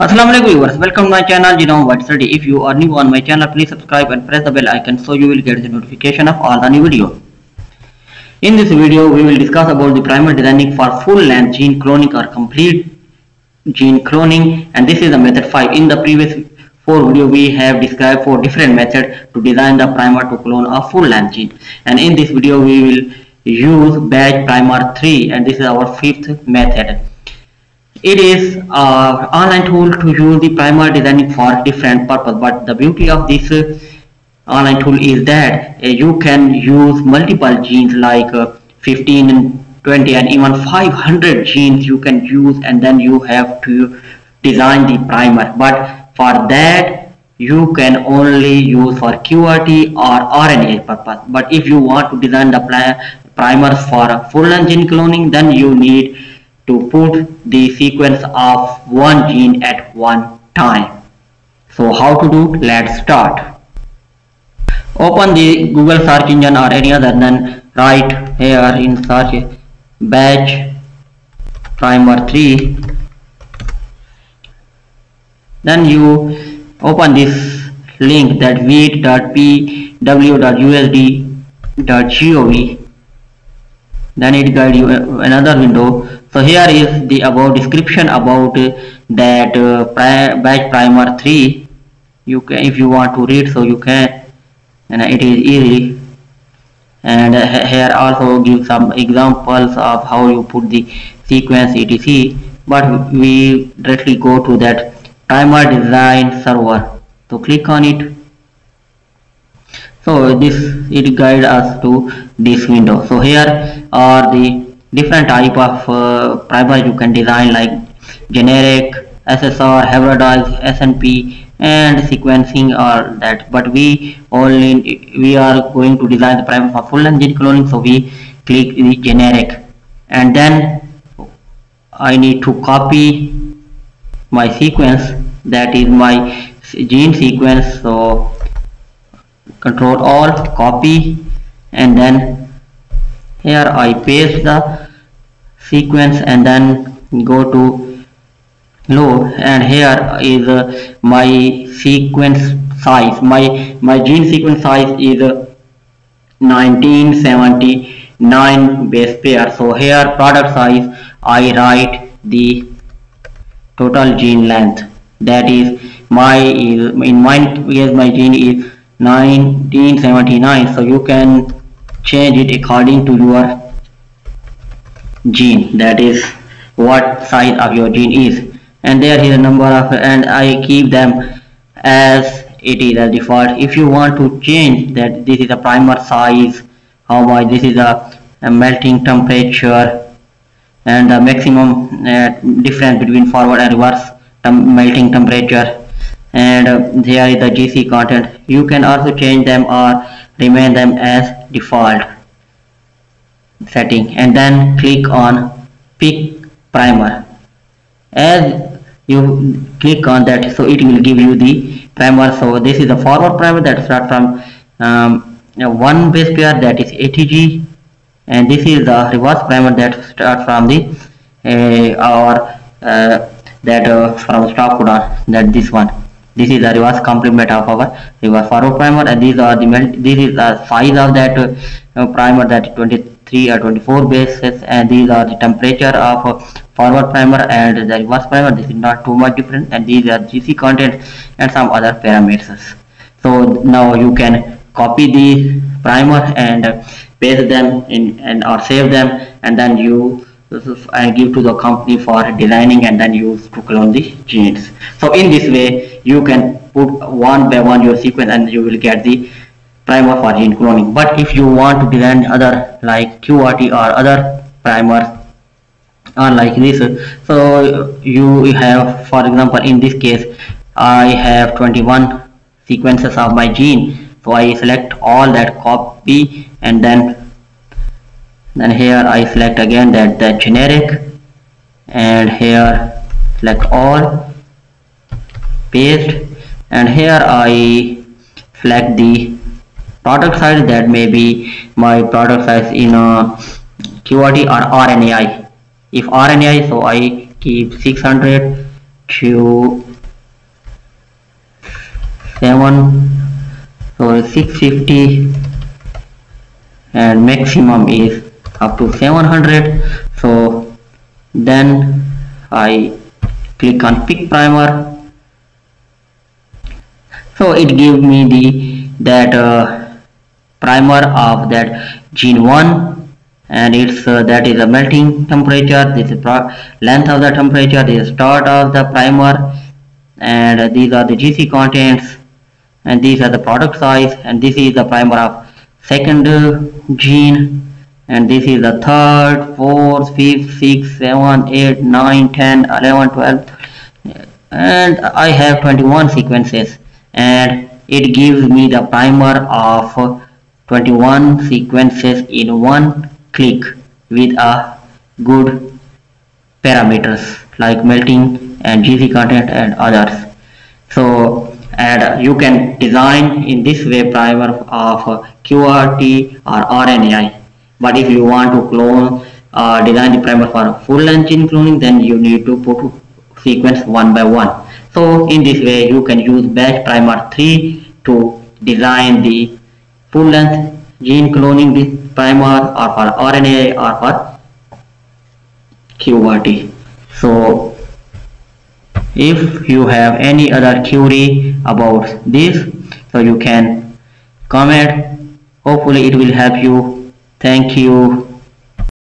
Assalamualaikum viewers, welcome to my channel Genome Wide Study. If you are new on my channel, please subscribe and press the bell icon so you will get the notification of all the new videos. In this video, we will discuss about the primer designing for full-length gene cloning or complete gene cloning, and this is the method 5. In the previous 4 video, we have described 4 different methods to design the primer to clone a full-length gene, and in this video, we will use BatchPrimer3, and this is our 5th method. It is an online tool to use the primer designing for different purpose, but the beauty of this online tool is that you can use multiple genes like 15 and 20 and even 500 genes you can use, and then you have to design the primer. But for that you can only use for QRT or RNAi purpose. But if you want to design the primers for full-length gene cloning, then you need to put the sequence of one gene at one time. So how to do? Let's start. Open the Google search engine or any other, then write here in search BatchPrimer3. Then you open this link that vet.pw.usd.gov. Then it guide you another window. So here is the above description about that BatchPrimer3. You can, if you want to read, so you can, and it is easy. And here also give some examples of how you put the sequence etc. But we directly go to that primer design server. So click on it. So this it guides us to this window. So here are the different type of primer you can design, like generic, SSR, hybridized, SNP, and sequencing or that. But we are going to design the primer for full-length gene cloning, so we click the generic, and then I need to copy my sequence, that is my gene sequence. So Control Alt, copy, and then here I paste the sequence and then go to load, and here is my sequence size. My gene sequence size is 1979 base pair. So here product size I write the total gene length, that is my gene is 1979. So you can change it according to your gene, that is what size of your gene is, and there is a number of, and I keep them as it is as default. If you want to change that, this is a primer size, how much, this is a melting temperature, and the maximum difference between forward and reverse melting temperature, and there is the GC content. You can also change them or remain them as default setting, and then click on pick primer. As you click on that, so it will give you the primer. So this is the forward primer that starts from one base pair, that is ATG, and this is the reverse primer that starts from the from stop codon, that this one. This is the reverse complement of our reverse forward primer, and these are the this is the size of that primer, that 23 or 24 bases, and these are the temperature of forward primer and the reverse primer. This is not too much different, and these are GC content and some other parameters. So now you can copy the primer and paste them in and or save them, and then you give to the company for designing and then use to clone the genes. So in this way you can put one by one your sequence and you will get the primer for gene cloning. But if you want to design other like QRT or other primers or like this, so you have, for example, in this case I have 21 sequences of my gene, so I select all that, copy, and then here I select again that the generic, and here select all, paste, and here I select the product size, that may be my product size in a QRT or RNAi. If RNAi, so I keep 600 to common, so 650, and maximum is up to 700. So then I click on pick primer, so it gives me that primer of that gene 1, and it's that is a melting temperature, this is length of the temperature, this is start of the primer, and these are the GC contents, and these are the product size, and this is the primer of second gene, and this is the third, fourth, fifth, sixth, 7, 8, 9, 10, 11, 12, and I have 21 sequences, and it gives me the primer of 21 sequences in one click with a good parameters like melting and GC content and others. So, and you can design in this way primer of qRT or RNAi. But if you want to clone, design the primer for full length gene cloning, then you need to put sequence one by one. So in this way you can use BatchPrimer3 to design the full length gene cloning with primer, or for RNA, or for qRT. So if you have any other query about this, so you can comment. Hopefully it will help you. Thank you.